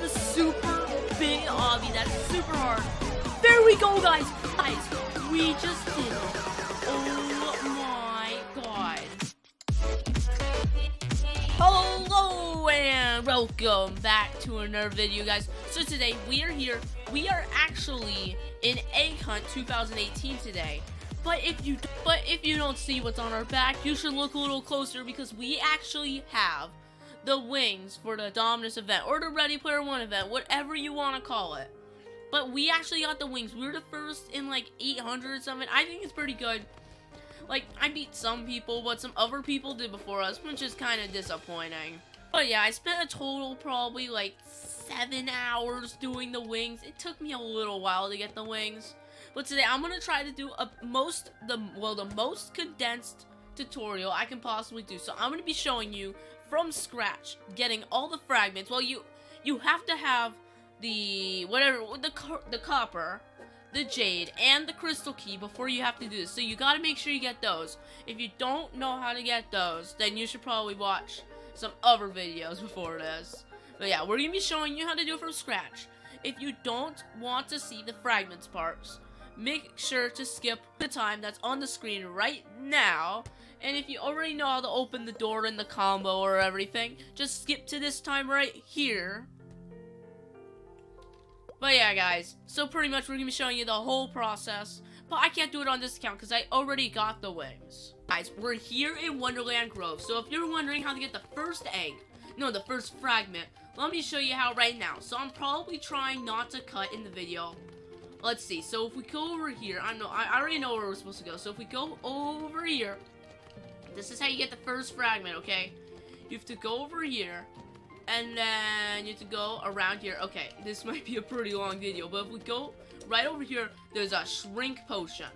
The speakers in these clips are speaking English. the super big obby. That's super hard. There we go, guys. Guys, we just did it. Oh my god. Hello and welcome back to another video, guys. So today we are here. We are actually in Egg Hunt 2018 today. But if you don't see what's on our back, you should look a little closer because we actually have the wings for the Dominus event or the Ready Player One event, whatever you want to call it. But we actually got the wings. We were the first in like 800 or something. I think it's pretty good. Like, I beat some people, but some other people did before us, which is kind of disappointing. But yeah, I spent a total probably like 7 hours doing the wings. It took me a little while to get the wings. But today I'm gonna try to do the most condensed tutorial I can possibly do. So I'm gonna be showing you from scratch, getting all the fragments. Well, you have to have the whatever, the copper, the jade, and the crystal key before you have to do this. So you gotta make sure you get those. If you don't know how to get those, then you should probably watch some other videos before this. But yeah, we're gonna be showing you how to do it from scratch. If you don't want to see the fragments parts, make sure to skip the time that's on the screen right now. And if you already know how to open the door and the combo or everything, just skip to this time right here. But yeah, guys, so pretty much we're going to be showing you the whole process. But I can't do it on this account because I already got the wings. Guys, we're here in Wonderland Grove. So if you're wondering how to get the first egg, no, the first fragment, let me show you how right now. So I'm probably trying not to cut in the video. Let's see. So if we go over here, I already know where we're supposed to go. So if we go over here, this is how you get the first fragment, okay? You have to go over here, and then you have to go around here. Okay, this might be a pretty long video, but if we go right over here, there's a shrink potion.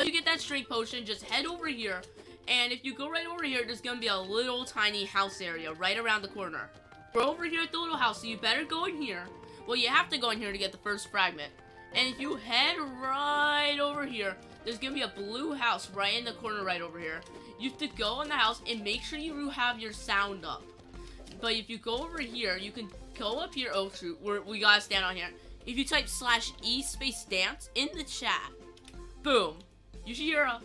So you get that shrink potion, just head over here, and if you go right over here, there's gonna be a little tiny house area right around the corner. We're over here at the little house, so you better go in here. Well, you have to go in here to get the first fragment. And if you head right over here, there's going to be a blue house right in the corner right over here. You have to go in the house and make sure you have your sound up. But if you go over here, you can go up here. Oh, shoot. We got to stand on here. If you type /E_dance in the chat, boom. You should hear a...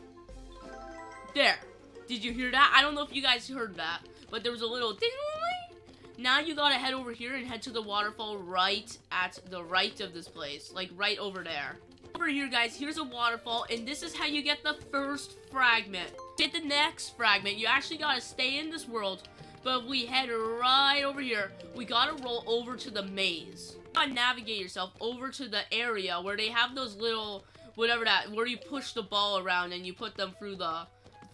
There. Did you hear that? I don't know if you guys heard that, but there was a little ding-a-ling. Now you got to head over here and head to the waterfall right at the right of this place. Like, right over there. Over here, guys, here's a waterfall, and this is how you get the first fragment. To get the next fragment, you actually gotta stay in this world, but if we head right over here, we gotta roll over to the maze. You gotta navigate yourself over to the area where they have those little, whatever that, where you push the ball around and you put them through the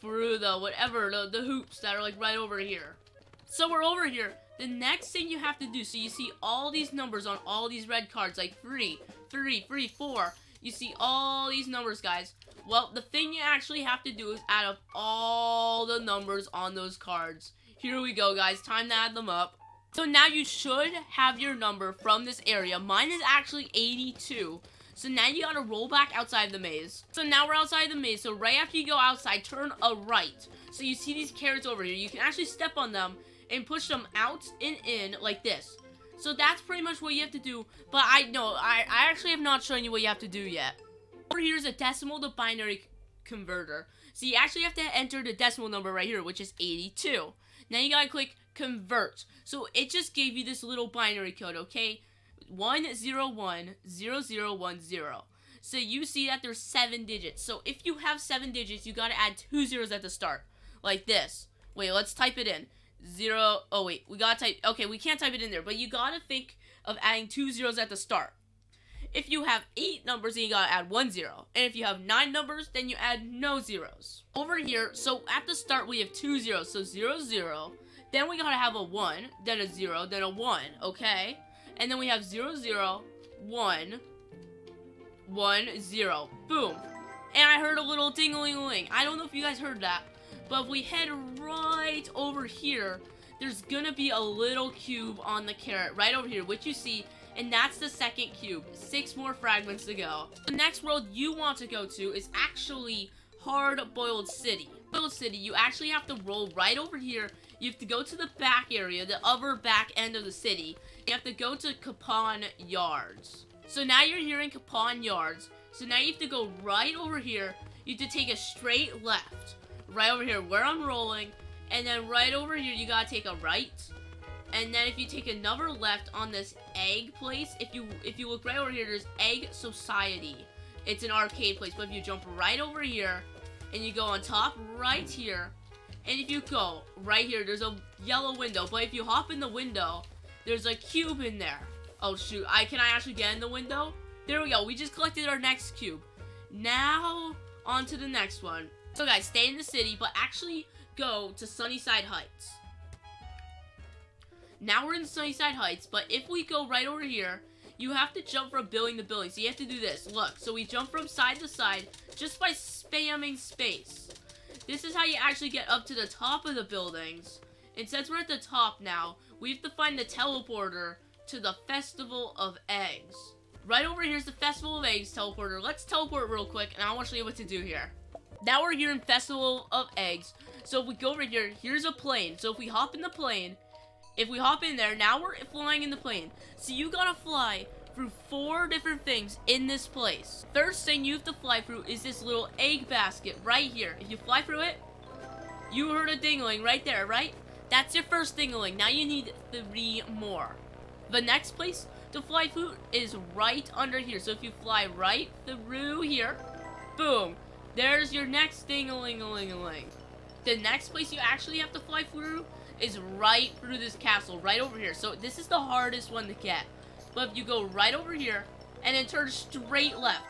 hoops that are like right over here. So we're over here. The next thing you have to do, so you see all these numbers on all these red cards, like 3, 3, 3, 4. You see all these numbers, guys. Well, the thing you actually have to do is add up all the numbers on those cards. Here we go, guys. Time to add them up. So now you should have your number from this area. Mine is actually 82. So now you gotta roll back outside the maze. So now we're outside the maze. So right after you go outside, turn a right. So you see these carrots over here. You can actually step on them and push them out and in like this. So that's pretty much what you have to do, but I actually have not shown you what you have to do yet. Over here is a decimal to binary converter. So you actually have to enter the decimal number right here, which is 82. Now you gotta click convert. So it just gave you this little binary code, okay? 1010010. So you see that there's 7 digits. So if you have 7 digits, you gotta add 2 zeros at the start, like this. Wait, let's type it in. We can't type it in there, but you gotta think of adding 2 zeros at the start. If you have 8 numbers, then you gotta add 1 zero, and if you have 9 numbers, then you add no zeros. Over here, so at the start we have 2 zeros, so 0 0, then we gotta have a 1, then a 0, then a 1, okay? And then we have 0 0 1 1 0, boom. And I heard a little ding-a-ling-a-ling. I don't know if you guys heard that, but if we head right over here, there's gonna be a little cube on the carrot right over here, which you see, and that's the second cube. 6 more fragments to go. The next world you want to go to is actually Hard Boiled City. You actually have to roll right over here. you have to go to the back area, the other back end of the city. You have to go to Kapon Yards. So now you're here in Kapon Yards. So now you have to go right over here. You have to take a straight left. Right over here where I'm rolling. And then right over here you gotta take a right. And then if you take another left on this egg place, if you look right over here, there's Egg Society. It's an arcade place, but if you jump right over here, and you go on top right here, and if you go right here, there's a yellow window, but if you hop in the window, there's a cube in there. Oh shoot, can I actually get in the window? There we go, we just collected our next cube. Now, on to the next one. So guys, stay in the city, but actually go to Sunnyside Heights. Now we're in Sunnyside Heights, but if we go right over here, you have to jump from building to building. So you have to do this. Look, so we jump from side to side just by spamming space. This is how you actually get up to the top of the buildings. And since we're at the top now, we have to find the teleporter to the Festival of Eggs. Right over here is the Festival of Eggs teleporter. Let's teleport real quick, and I want to show you what to do here. Now we're here in Festival of Eggs. So if we go over here, here's a plane. So if we hop in the plane... If we hop in there, now we're flying in the plane. So you gotta fly through 4 different things in this place. First thing you have to fly through is this little egg basket right here. If you fly through it, you heard a ding-a-ling right there, right? That's your first ding-a-ling. Now you need 3 more. The next place to fly through is right under here. So if you fly right through here, boom. There's your next ding-a-ling-a-ling-a-ling. The next place you actually have to fly through is right through this castle, right over here. So this is the hardest one to get. But if you go right over here, and then turn straight left.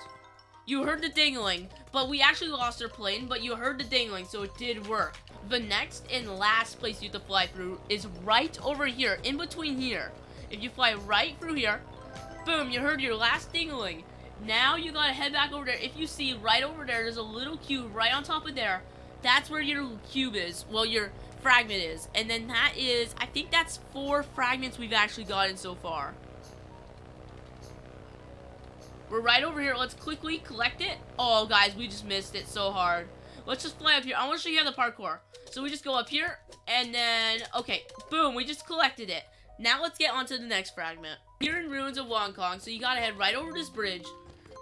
You heard the ding-a-ling, but we actually lost our plane, but you heard the ding-a-ling, so it did work. The next and last place you have to fly through is right over here, in between here. If you fly right through here, boom, you heard your last ding-a-ling. Now you gotta head back over there. If you see right over there, there's a little cube right on top of there. That's where your cube is. Well, your fragment is. And then that is, I think that's 4 fragments we've actually gotten so far. We're right over here. Let's quickly collect it. Oh, guys, we just missed it so hard. Let's just fly up here. I want to show you how the parkour. So we just go up here, and then, okay, boom, we just collected it. Now let's get on to the next fragment. You're in Ruins of Wong Kong, so you gotta head right over this bridge,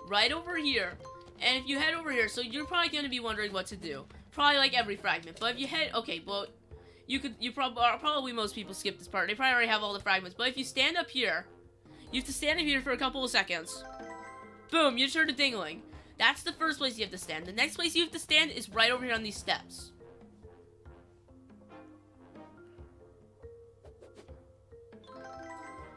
right over here, and if you head over here, so you're probably gonna be wondering what to do. Probably like every fragment, but if you head, okay, well, probably most people skip this part. They probably already have all the fragments. But if you stand up here, you have to stand up here for a couple of seconds. Boom, you just heard a ding-a-ling. That's the first place you have to stand. The next place you have to stand is right over here on these steps.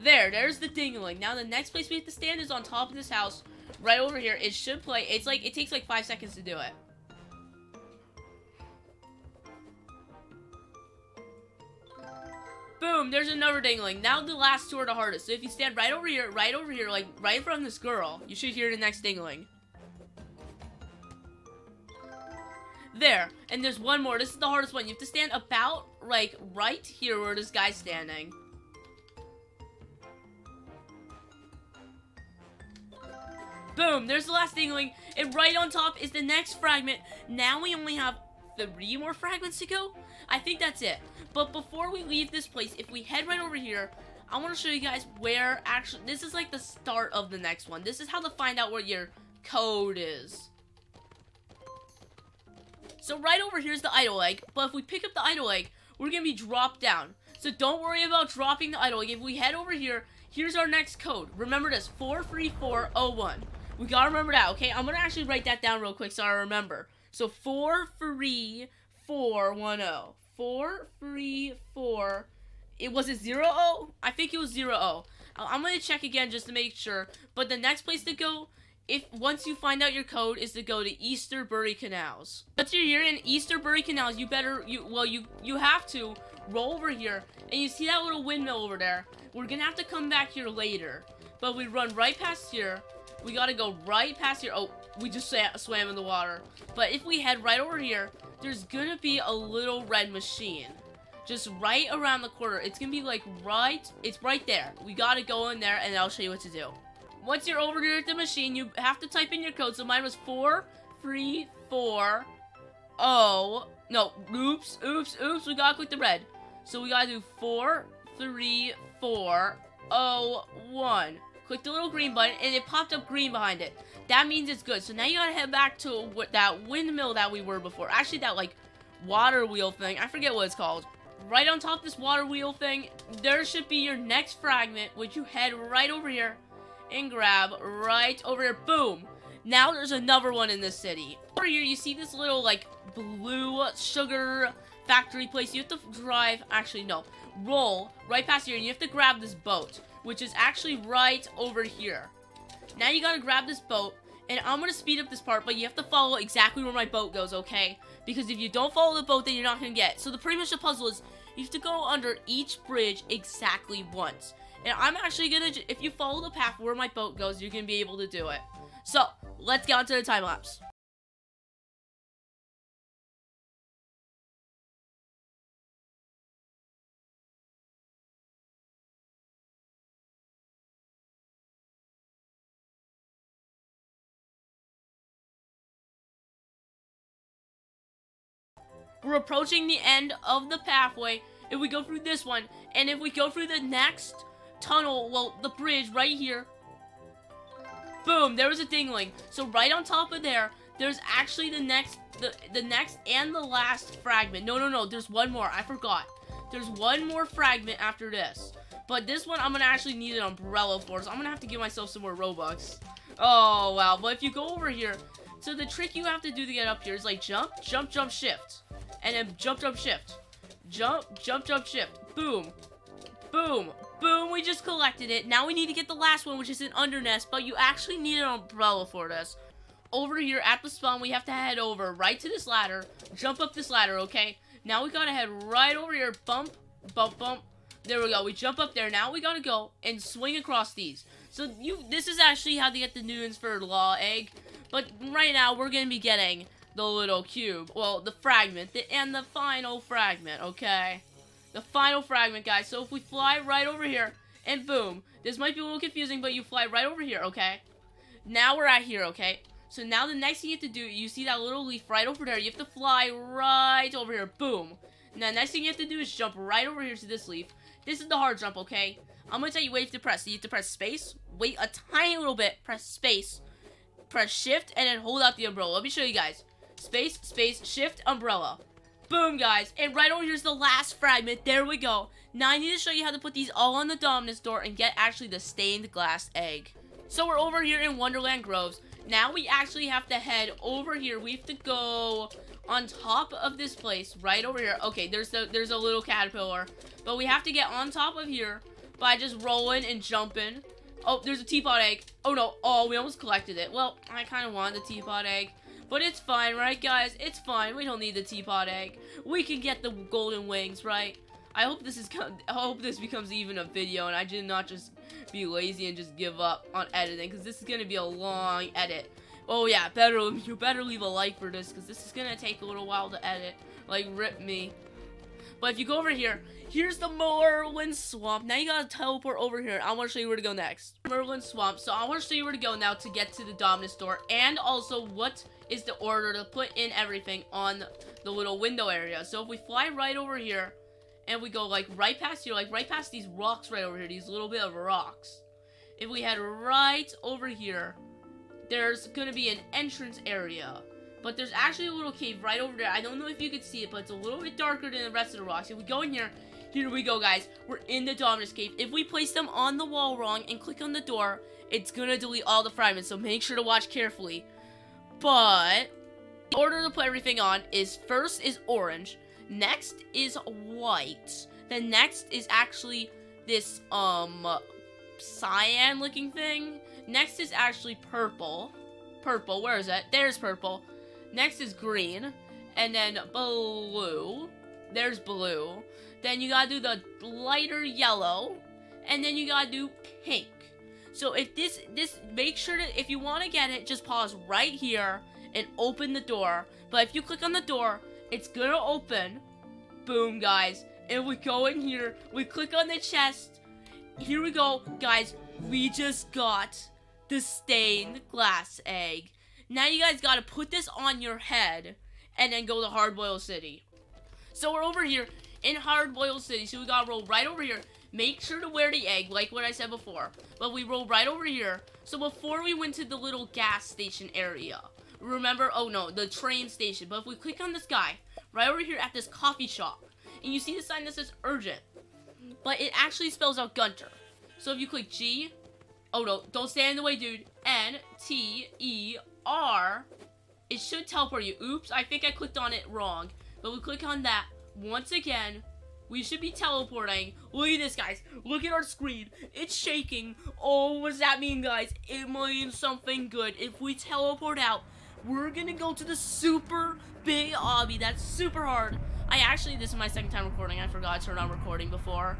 There's the ding-a-ling. Now the next place we have to stand is on top of this house, right over here. It should play. It's like, it takes like 5 seconds to do it. Boom, there's another ding-a-ling. Now the last two are the hardest. So if you stand right over here, like right in front of this girl, you should hear the next ding-a-ling. There, and there's one more. This is the hardest one. You have to stand about, like, right here where this guy's standing. Boom, there's the last ding-a-ling. And right on top is the next fragment. Now we only have 3 more fragments to go? I think that's it. But before we leave this place, if we head right over here, I want to show you guys where actually... This is like the start of the next one. This is how to find out where your code is. So right over here is the idle egg. But if we pick up the idle egg, we're going to be dropped down. So don't worry about dropping the idle egg. If we head over here, here's our next code. Remember this, 43401. We got to remember that, okay? I'm going to actually write that down real quick so I remember. So 43410. 434. It was it 00? I think it was 00. I'm gonna check again just to make sure. But the next place to go, if once you find out your code, is to go to Easterbury Canals. Once you're here in Easterbury Canals, you have to roll over here, and you see that little windmill over there. We're gonna have to come back here later, but we run right past here. We gotta go right past here. Oh, we just swam in the water. But if we head right over here, there's gonna be a little red machine. Just right around the corner. It's gonna be like right... It's right there. We gotta go in there, and I'll show you what to do. Once you're over here at the machine, you have to type in your code. So mine was 4340. No, oops, we gotta click the red. So we gotta do 4, 3, 4, 0, 1. Click the little green button, and it popped up green behind it. That means it's good. So now you gotta head back to that windmill that we were before. Actually, that, like, water wheel thing. I forget what it's called. Right on top of this water wheel thing, there should be your next fragment, which you head right over here and grab right over here. Boom! Now there's another one in this city. Over here, you see this little, like, blue sugar factory place. You have to drive, actually, no, roll right past here, and you have to grab this boat, which is actually right over here. Now you gotta grab this boat, and I'm gonna speed up this part, but you have to follow exactly where my boat goes, okay? Because if you don't follow the boat, then you're not gonna get it. So pretty much the puzzle is, you have to go under each bridge exactly once. And I'm actually gonna, if you follow the path where my boat goes, you're gonna be able to do it. So, let's get on to the time lapse. We're approaching the end of the pathway. If we go through this one, and if we go through the next tunnel, well, the bridge right here, boom, there was a dingling. So right on top of there, there's actually the next and the last fragment. No, there's one more. I forgot. There's one more fragment after this. But this one, I'm going to actually need an umbrella for, so I'm going to have to give myself some more Robux. Oh, wow. But if you go over here, so the trick you have to do to get up here is, like, jump, jump, jump, shift. And then jump, jump, shift. Jump, jump, jump, shift. Boom. Boom. Boom. We just collected it. Now we need to get the last one, which is an undernest, but you actually need an umbrella for this. Over here at the spawn, we have to head over right to this ladder. Jump up this ladder, okay? Now we gotta head right over here. Bump, bump, bump. There we go. We jump up there. Now we gotta go and swing across these. So this is actually how they get the Newtons for Law Egg. But right now, we're gonna be getting the little cube, well, the fragment, and the final fragment, okay? The final fragment, guys. So if we fly right over here, and boom, this might be a little confusing, but you fly right over here, okay? Now we're at here, okay? So now the next thing you have to do, you see that little leaf right over there, you have to fly right over here, boom. Now the next thing you have to do is jump right over here to this leaf. This is the hard jump, okay? I'm gonna tell you what you have to press. So you have to press space, wait a tiny little bit, press space, press shift, and then hold out the umbrella. Let me show you guys. Space, space, shift, umbrella. Boom, guys. And right over here is the last fragment. There we go. Now I need to show you how to put these all on the Dominus door and get actually the stained glass egg. So we're over here in Wonderland Groves. Now we actually have to head over here. We have to go on top of this place right over here. Okay, there's a little caterpillar. But we have to get on top of here by just rolling and jumping. Oh, there's a teapot egg. Oh, no. Oh, we almost collected it. Well, I kind of wanted the teapot egg. But it's fine, right, guys? It's fine. We don't need the teapot egg. We can get the golden wings, right? I hope this becomes even a video, and I did not just be lazy and just give up on editing, because this is going to be a long edit. Oh, yeah. You better leave a like for this, because this is going to take a little while to edit. Like, rip me. But if you go over here, here's the Merlin Swamp. Now you gotta teleport over here. I want to show you where to go next. Merlin Swamp. So I want to show you where to go now to get to the Dominus door. And also what is the order to put in everything on the little window area. So if we fly right over here and we go like right past here, like right past these rocks right over here, these little bit of rocks. If we head right over here, there's going to be an entrance area. But there's actually a little cave right over there. I don't know if you can see it, but it's a little bit darker than the rest of the rocks. If we go in here, here we go, guys. We're in the Dominus cave. If we place them on the wall wrong and click on the door, it's going to delete all the fragments, so make sure to watch carefully. But the order to put everything on is first is orange, next is white, then next is actually this cyan looking thing, next is actually purple. Purple, where is it? There's purple. Next is green, and then blue, there's blue, then you gotta do the lighter yellow, and then you gotta do pink. So if this make sure that if you want to get it, just pause right here and open the door. But if you click on the door, it's gonna open. Boom, guys. And we go in here, we click on the chest, here we go, guys, we just got the stained glass egg. Now you guys gotta put this on your head and then go to Hard Boiled City. So we're over here, in Hard Boiled City. So we gotta roll right over here. Make sure to wear the egg, like what I said before. But we roll right over here. So before we went to the little gas station area, remember, oh no, the train station. But if we click on this guy, right over here at this coffee shop, and you see the sign that says urgent, but it actually spells out Gunter. So if you click G, oh no, don't stand in the way, dude, N-T-E-R, it should teleport you. Oops, I think I clicked on it wrong. But we click on that once again. We should be teleporting. Look at this, guys. Look at our screen. It's shaking. Oh, what does that mean, guys? It means something good. If we teleport out, we're gonna go to the super big obby. That's super hard. I actually, this is my second time recording. I forgot to turn on recording before.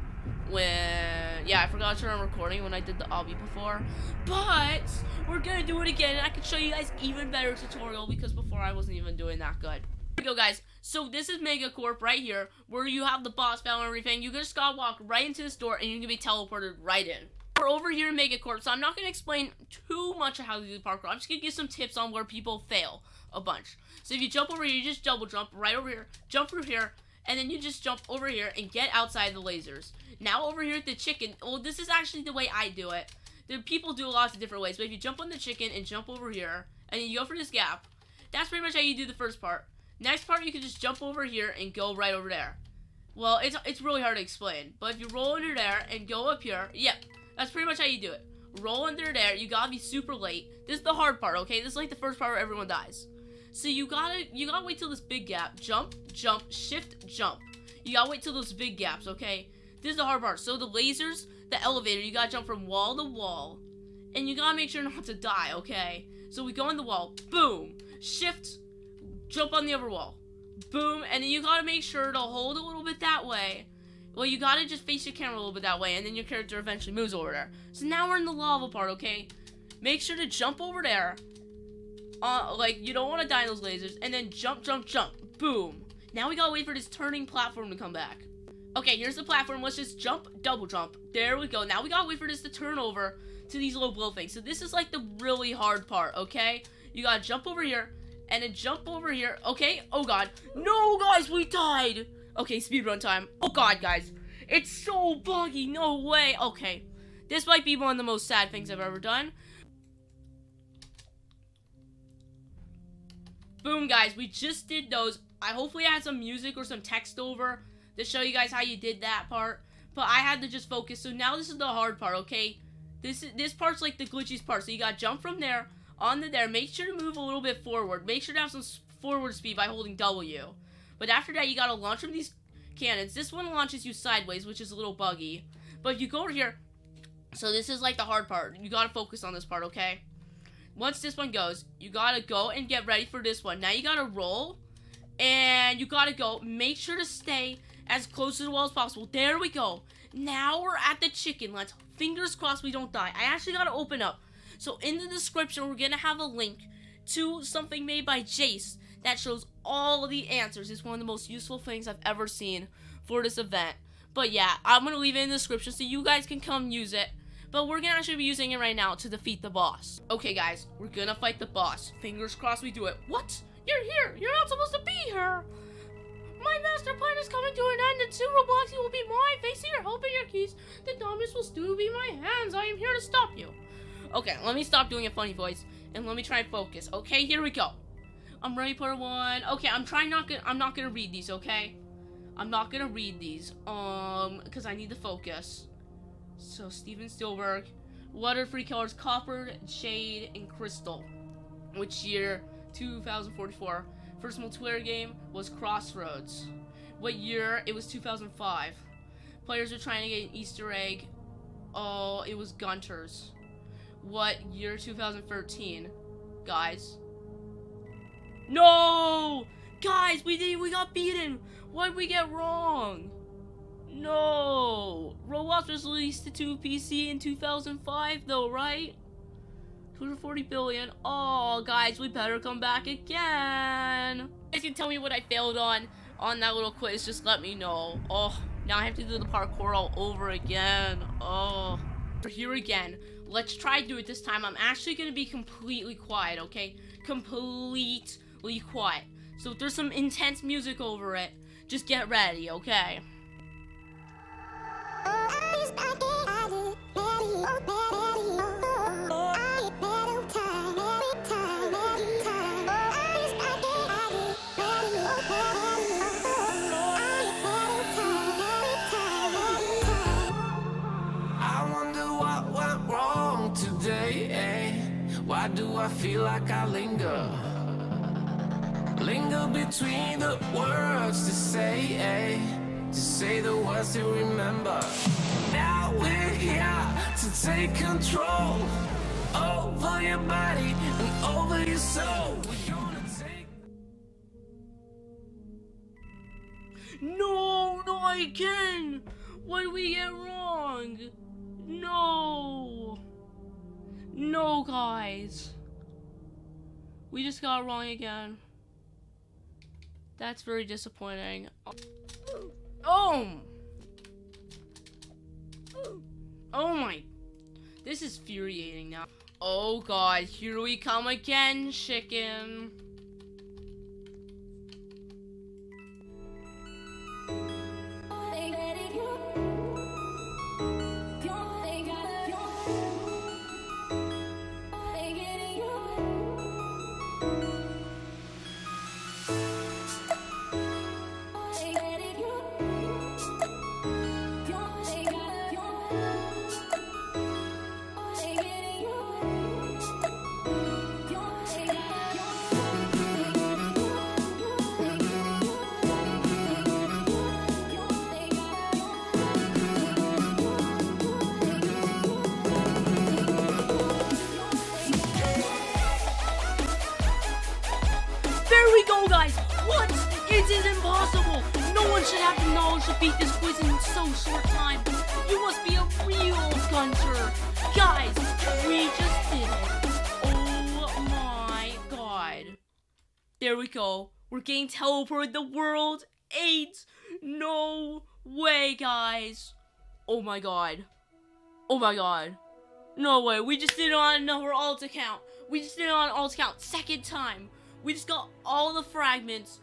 I forgot to turn on recording when I did the obby before. But we're gonna do it again, and I can show you guys even better tutorial, because before I wasn't even doing that good. Here we go, guys. So this is Mega Corp right here, where you have the boss battle and everything. You just gotta walk right into this door, and you can be teleported right in. We're over here in Mega Corp, so I'm not gonna explain too much of how to do the parkour. I'm just gonna give some tips on where people fail a bunch. So if you jump over here, you just double jump right over here, jump through here, and then you just jump over here and get outside the lasers. Now over here at the chicken, well, this is actually the way I do it. There, people do lots of different ways, but if you jump on the chicken and jump over here, and you go for this gap, that's pretty much how you do the first part. Next part, you can just jump over here and go right over there. Well, it's really hard to explain, but if you roll under there and go up here, yep, yeah, that's pretty much how you do it. Roll under there, you gotta be super late. This is the hard part, okay? This is like the first part where everyone dies. So you gotta wait till this big gap. Jump, jump, shift, jump. You gotta wait till those big gaps, okay? This is the hard part. So the lasers, the elevator, you gotta jump from wall to wall. And you gotta make sure not to die, okay? So we go on the wall, boom, shift, jump on the other wall, boom, and then you gotta make sure to hold a little bit that way. Well, you gotta just face your camera a little bit that way, and then your character eventually moves over there. So now we're in the lava part, okay? Make sure to jump over there. Like, you don't want to die in those lasers, and then jump, jump, jump, boom. Now we gotta wait for this turning platform to come back. Okay, here's the platform. Let's just jump, double jump. There we go. Now we gotta wait for this to turn over to these little blow things. So this is like the really hard part, okay? You gotta jump over here. And a jump over here. Okay. Oh, God. No, guys. We died. Okay. Speedrun time. Oh, God, guys. It's so buggy. No way. Okay. This might be one of the most sad things I've ever done. Boom, guys. We just did those. Hopefully I had some music or some text over to show you guys how you did that part. But I had to just focus. So now this is the hard part, okay? This part's like the glitchiest part. So you got to jump from there. On the there, make sure to move a little bit forward. Make sure to have some forward speed by holding W. But after that, you gotta launch from these cannons. This one launches you sideways, which is a little buggy. But if you go over here, so this is like the hard part. You gotta focus on this part, okay? Once this one goes, you gotta go and get ready for this one. Now you gotta roll, and you gotta go. Make sure to stay as close to the wall as possible. There we go. Now we're at the chicken. Let's fingers crossed we don't die. I actually gotta open up. So in the description, we're going to have a link to something made by Jace that shows all the answers. It's one of the most useful things I've ever seen for this event. But yeah, I'm going to leave it in the description so you guys can come use it. But we're going to actually be using it right now to defeat the boss. Okay, guys, we're going to fight the boss. Fingers crossed we do it. What? You're here. You're not supposed to be here. My master plan is coming to an end, and soon Roblox will be mine. Facing your hope and your keys, the Dominus will still be in my hands. I am here to stop you. Okay, let me stop doing a funny voice, and let me try and focus. Okay, here we go. I'm Ready Player One. Okay, I'm not gonna read these, okay? I'm not gonna read these, because I need to focus. So, Steven Spielberg. What are three colors? Copper, Jade, and Crystal. Which year? 2044. First multiplayer game was Crossroads. What year? It was 2005. Players are trying to get an Easter egg. Oh, it was Gunter's. What year? 2013, guys. No, guys, we got beaten. What did we get wrong? No, Roblox was released to PC in 2005, though, right? 240 billion. Oh, guys, we better come back again. You guys can tell me what I failed on that little quiz. Just let me know. Oh, now I have to do the parkour all over again. Oh. We're here again. Let's try to do it this time. I'm actually going to be completely quiet, okay? Completely quiet. So if there's some intense music over it, just get ready, okay? Why do I feel like I linger? Linger between the words to say the words to remember. Now we're here to take control over your body and over your soul. We're gonna take... No, not again! What did we get wrong? No! No, guys. We just got it wrong again. That's very disappointing. Oh! Oh my. This is infuriating now. Oh god, here we come again, chicken. This is impossible! No one should have the knowledge to beat this quiz in so short time! You must be a real Gunter! Guys, we just did it! Oh my god. There we go. We're getting teleported the world 8! No way, guys! Oh my god. Oh my god. No way, we just did it on another alt account. We just did it on alt account, second time. We just got all the fragments.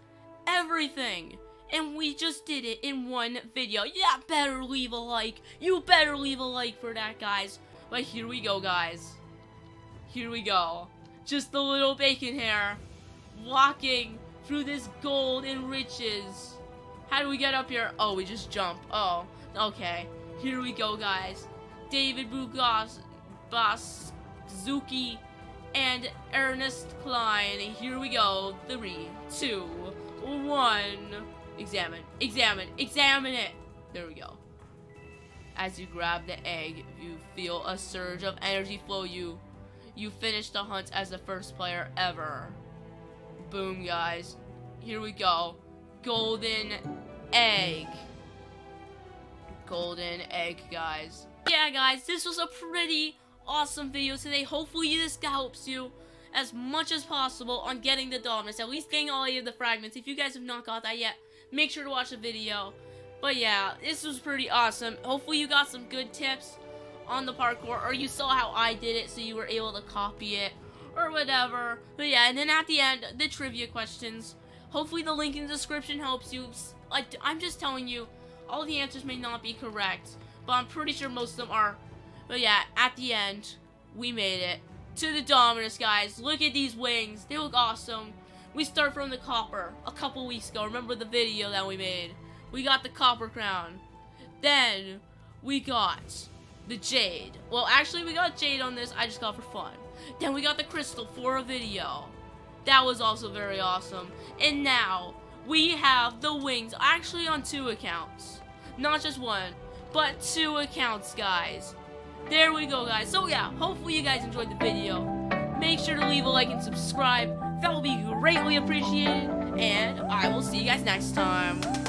Everything, and we just did it in one video. Yeah, better leave a like. You better leave a like for that, guys. But here we go, guys. Here we go. Just the little bacon hair walking through this gold and riches. How do we get up here? Oh, we just jump. Oh, okay. Here we go, guys. David Bugos Boszuki and Ernest Klein. Here we go. 3, 2, 1. Examine, examine, examine it. There we go. As you grab the egg, you feel a surge of energy flow you. You finish the hunt as the first player ever. Boom, guys. Here we go. Golden egg. Golden egg, guys. Yeah, guys, this was a pretty awesome video today. Hopefully this helps you as much as possible on getting the Dominus, at least getting all of the fragments. If you guys have not got that yet, make sure to watch the video. But yeah, this was pretty awesome. Hopefully you got some good tips on the parkour, or you saw how I did it so you were able to copy it, or whatever. But yeah, and then at the end, the trivia questions. Hopefully the link in the description helps you. I'm just telling you, all the answers may not be correct, but I'm pretty sure most of them are. But yeah, at the end, we made it to the Dominus, guys. Look at these wings. They look awesome. We start from the copper a couple weeks ago. Remember the video that we made? We got the copper crown. Then we got the jade. Well, actually, we got jade on this. I just got it for fun. Then we got the crystal for a video. That was also very awesome. And now we have the wings, actually on 2 accounts. Not just one, but 2 accounts, guys. There we go, guys. So yeah, hopefully you guys enjoyed the video. Make sure to leave a like and subscribe. That will be greatly appreciated. And I will see you guys next time.